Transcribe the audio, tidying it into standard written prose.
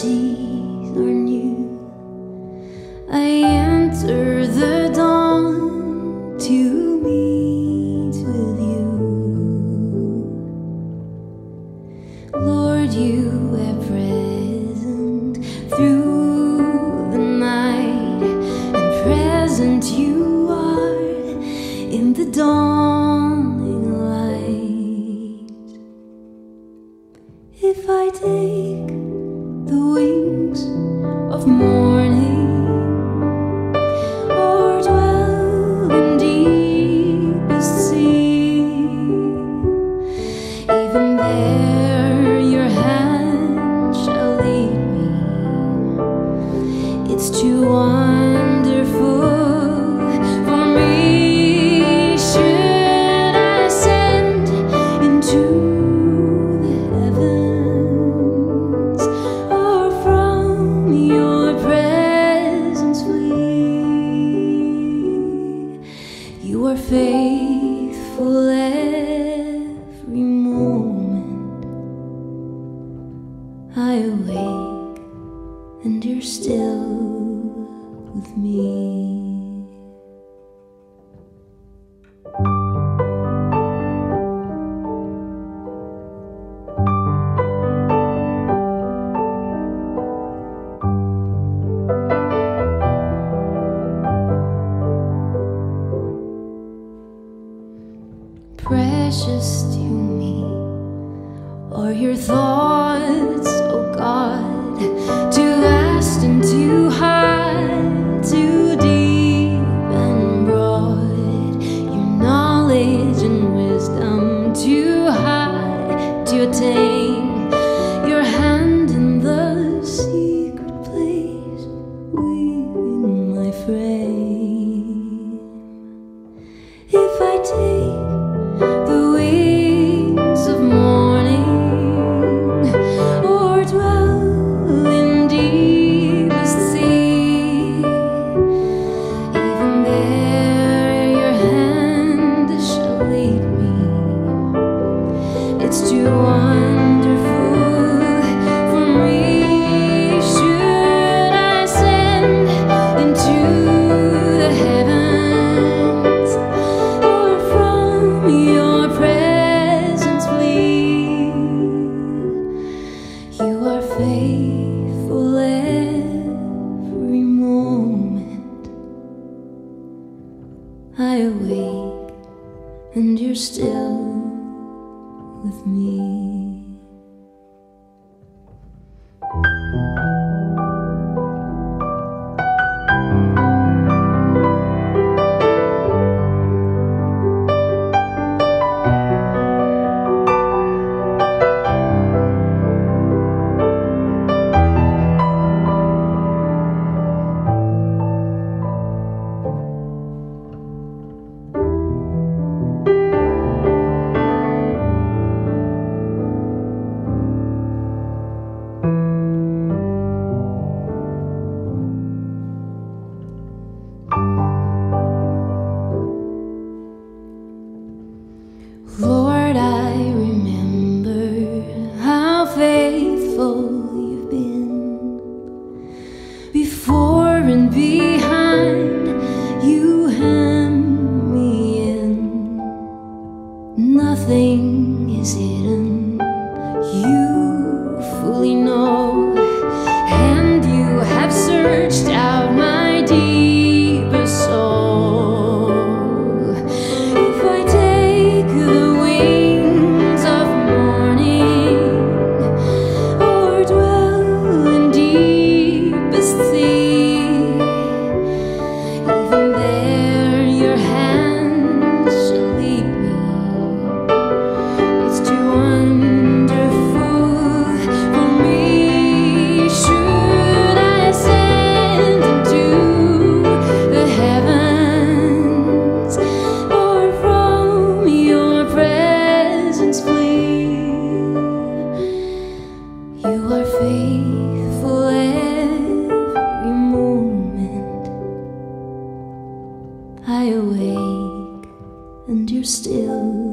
mercies are new. I enter the dawn to meet with you. Lord, you were present through the night, and present you are in the dawning light. If I take the wings of morning, or dwell in deepest sea, even there your hand shall lead me. It's too wonderful. You are faithful every moment. I awake and you're still with me. Precious to me are your thoughts, oh God, too vast and too high, too deep and broad. Your knowledge and wisdom too high to attain. Your hand in the secret place, weaving my frame. If I take the wings of morning, or dwell in deepest sea, even there your hand shall lead me. It's too wonderful for me. Should I send into the heavens, or from your faithful every moment. I awake and you're still with me. Lord, I remember how faithful you've been. Before and behind, you hem me in. Nothing is hidden, you fully know, and you have searched out my deepest soul. If I take the faithful every moment, I awake and you're still